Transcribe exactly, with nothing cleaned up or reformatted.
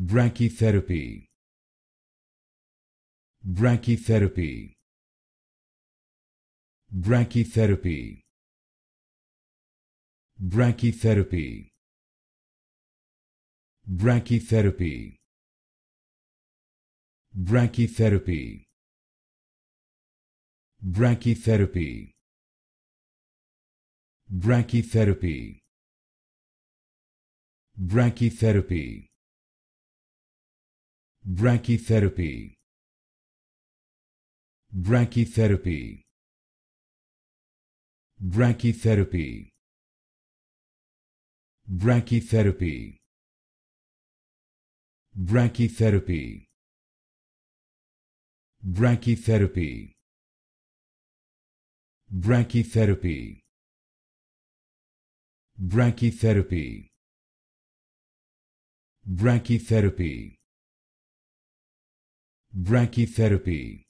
Brachytherapy. Brachytherapy. Brachytherapy. Brachytherapy. Brachytherapy. Brachytherapy. Brachytherapy. Brachytherapy. Brachytherapy. Brachytherapy. Brachytherapy. Brachytherapy. Brachytherapy. Brachytherapy. Brachytherapy. Brachytherapy. Brachytherapy. Brachytherapy. Brachytherapy.